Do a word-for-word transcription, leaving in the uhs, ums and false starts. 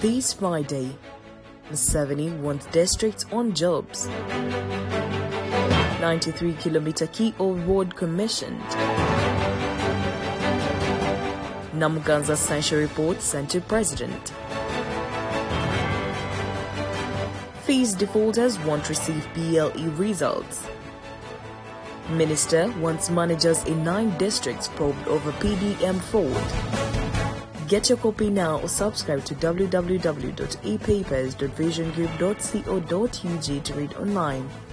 This Friday, Museveni wants districts on jobs. ninety-three kilometer Key-O Road commissioned. Namuganza Sancho report sent to President. Fees defaulters won't receive B L E results. Minister wants managers in nine districts probed over P D M fraud. Get your copy now or subscribe to w w w dot e papers dot vision group dot co dot u g to read online.